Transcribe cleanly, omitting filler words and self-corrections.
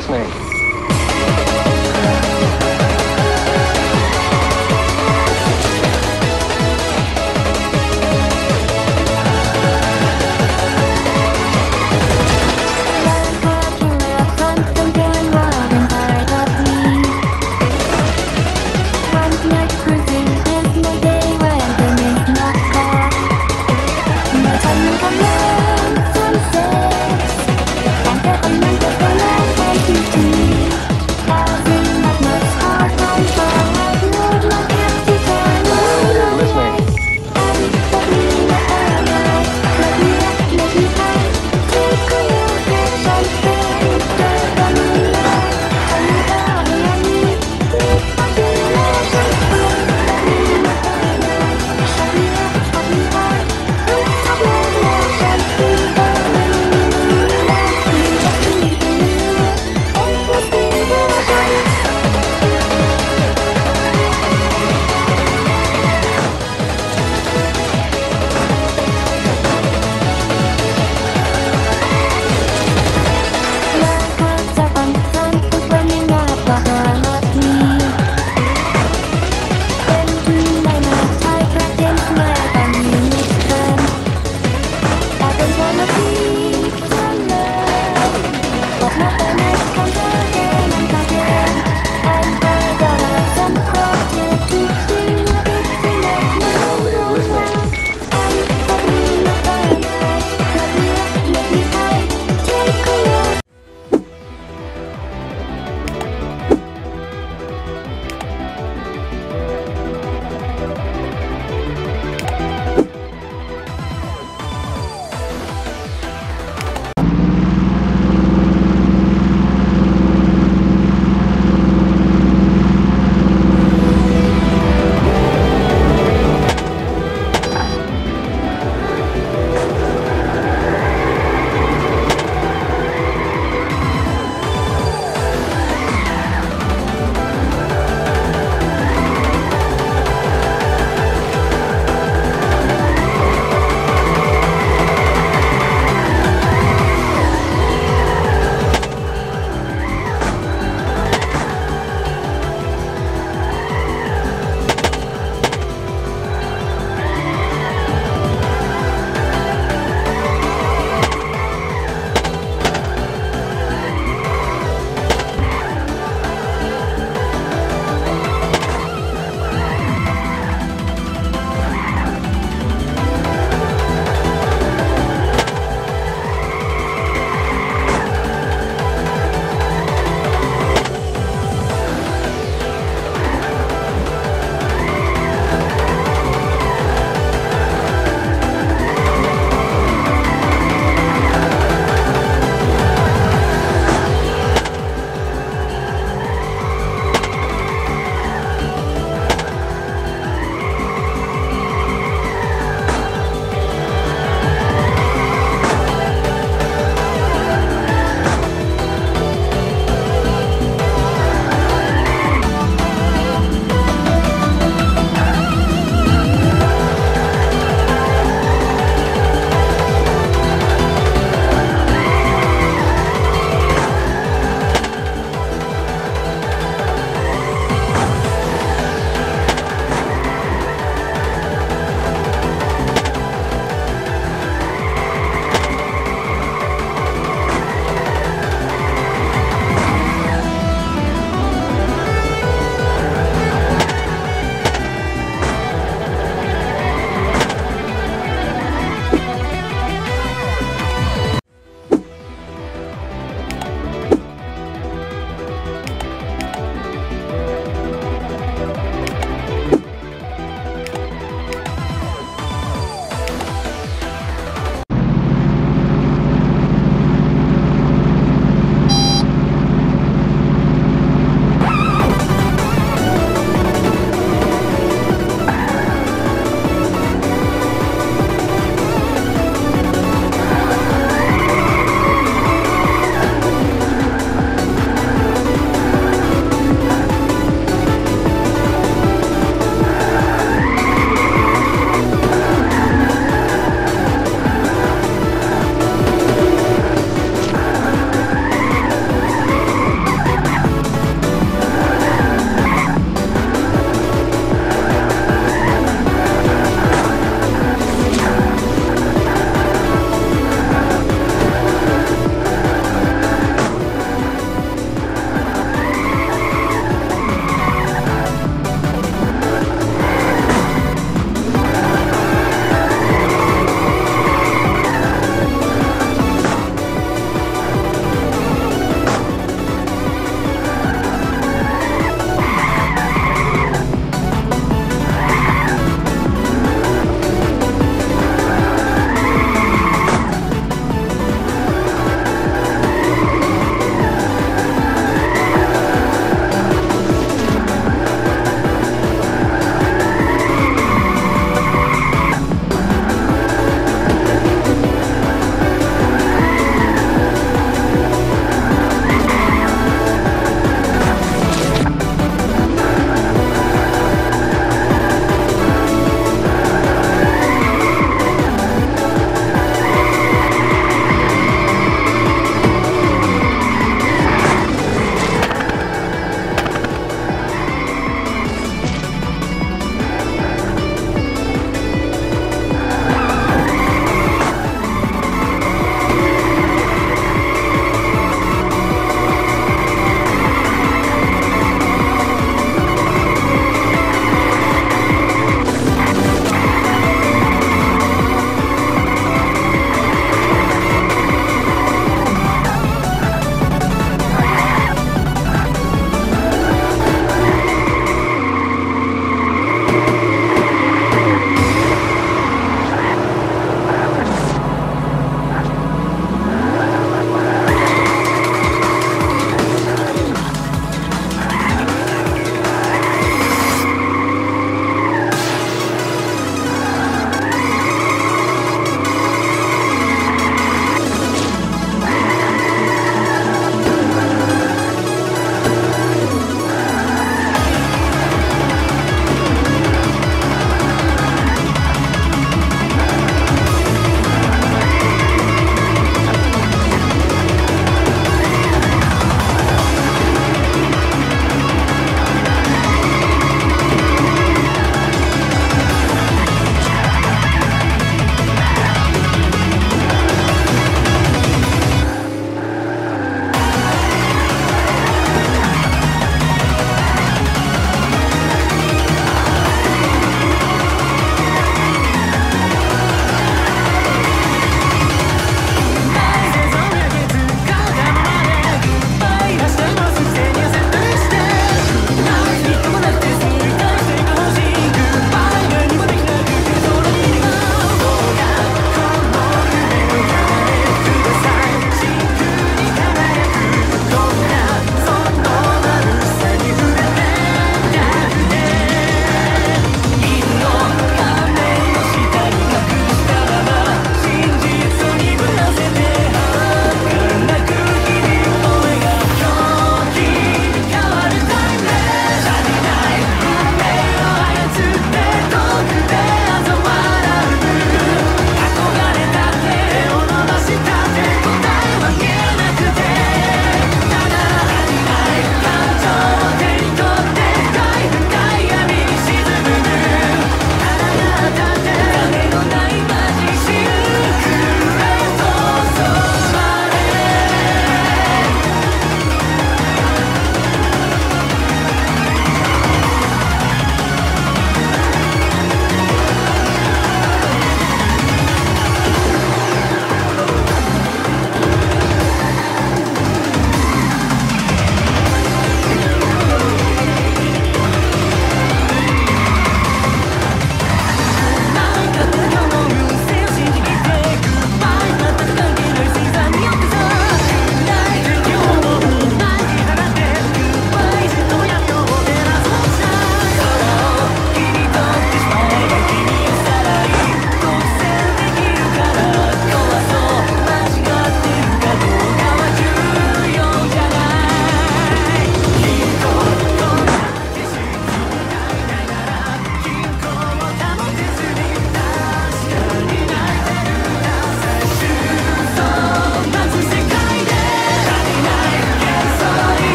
listening.